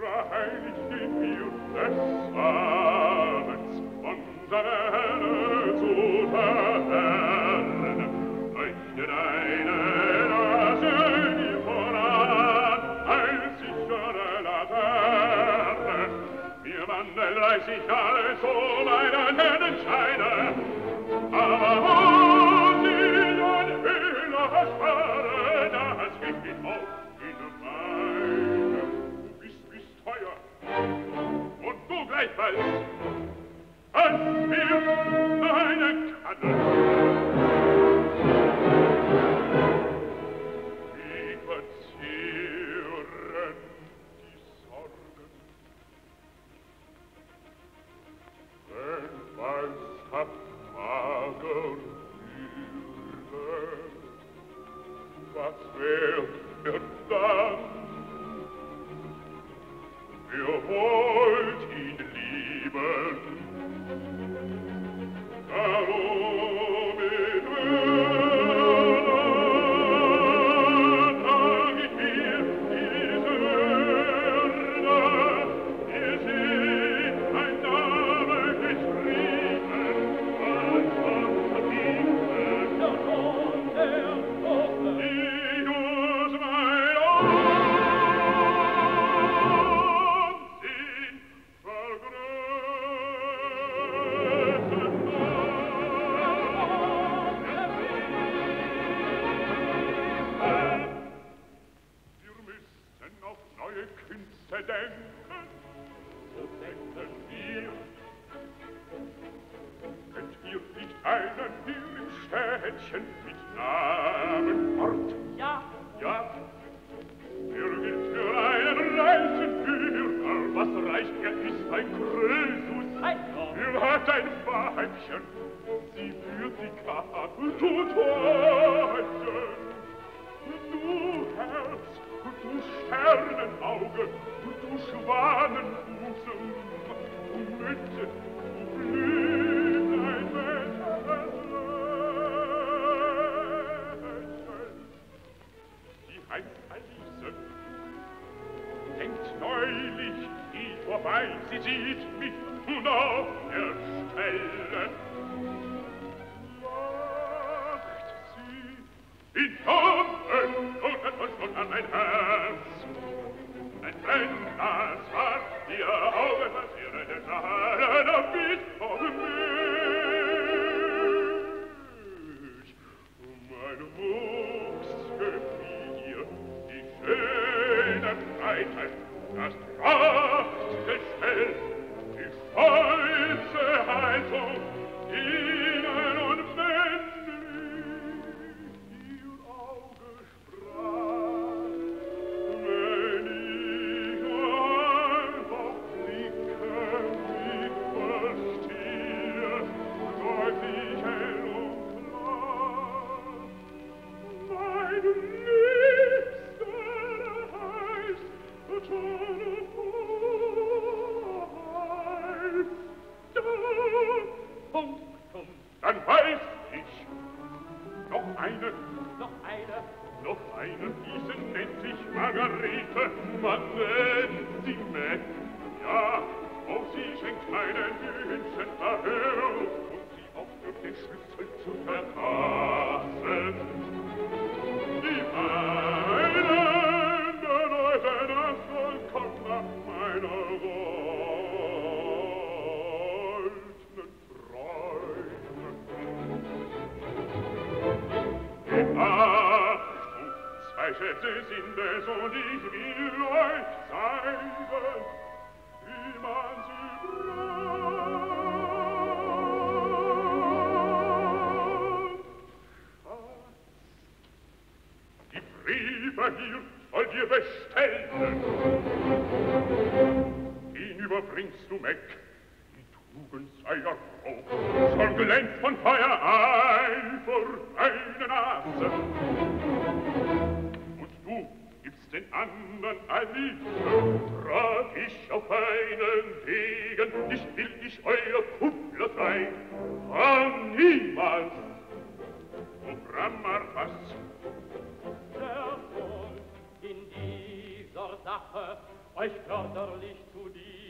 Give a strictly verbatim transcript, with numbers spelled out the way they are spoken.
Euch wunderlich zu dir.